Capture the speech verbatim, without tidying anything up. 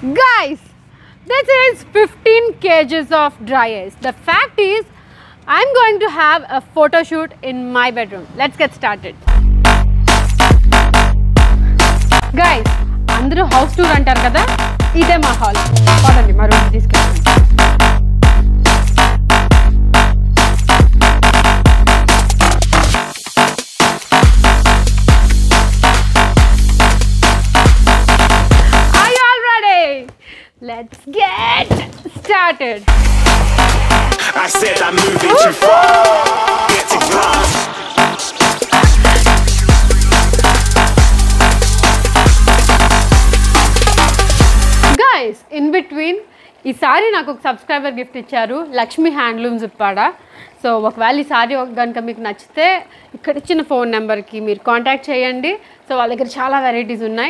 Guys, this is fifteen kgs of dry ice. The fact is, I'm going to have a photo shoot in my bedroom. Let's get started. Guys, andru house tour antaru kada, ide ma hall. Padandi ma room teesukoni. Are you all ready? Let's get started. I said I'm moving too far. Get to class. Guys, in between, ee sari naaku oka subscriber gift icharu, Lakshmi Handlooms uppada. So okavali sari ganaka meeku nachithe ikkada ichina phone number ki meer contact cheyandi. So vallagar chaala varieties unnai.